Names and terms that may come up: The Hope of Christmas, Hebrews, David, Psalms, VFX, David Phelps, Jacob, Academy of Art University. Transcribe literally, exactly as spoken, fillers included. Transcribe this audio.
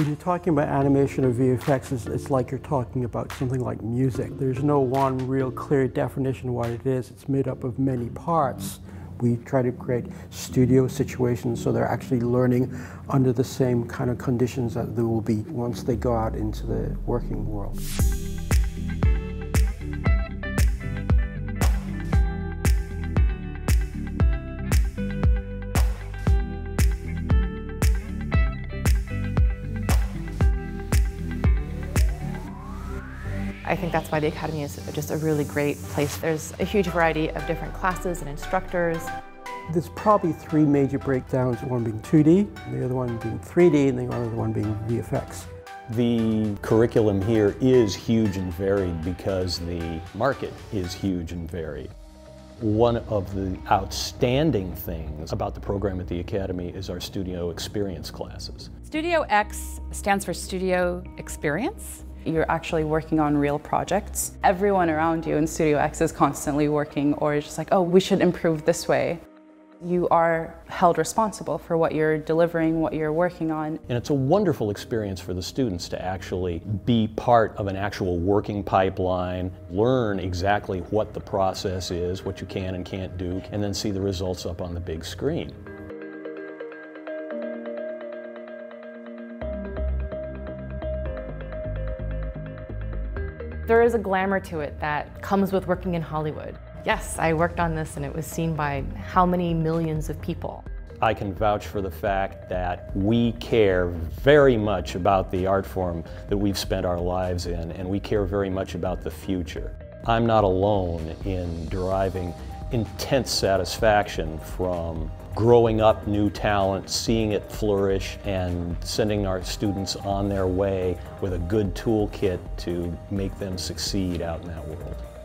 When you're talking about animation or V F X, it's, it's like you're talking about something like music. There's no one real clear definition of what it is. It's made up of many parts. We try to create studio situations so they're actually learning under the same kind of conditions that they will be once they go out into the working world. I think that's why the Academy is just a really great place. There's a huge variety of different classes and instructors. There's probably three major breakdowns, one being two D, the other one being three D, and the other one being V F X. The curriculum here is huge and varied because the market is huge and varied. One of the outstanding things about the program at the Academy is our studio experience classes. Studio X stands for Studio Experience. You're actually working on real projects. Everyone around you in Studio X is constantly working or just like, oh, we should improve this way. You are held responsible for what you're delivering, what you're working on. And it's a wonderful experience for the students to actually be part of an actual working pipeline, learn exactly what the process is, what you can and can't do, and then see the results up on the big screen. There is a glamour to it that comes with working in Hollywood. Yes, I worked on this and it was seen by how many millions of people. I can vouch for the fact that we care very much about the art form that we've spent our lives in, and we care very much about the future. I'm not alone in deriving intense satisfaction from growing up new talent, seeing it flourish, and sending our students on their way with a good toolkit to make them succeed out in that world.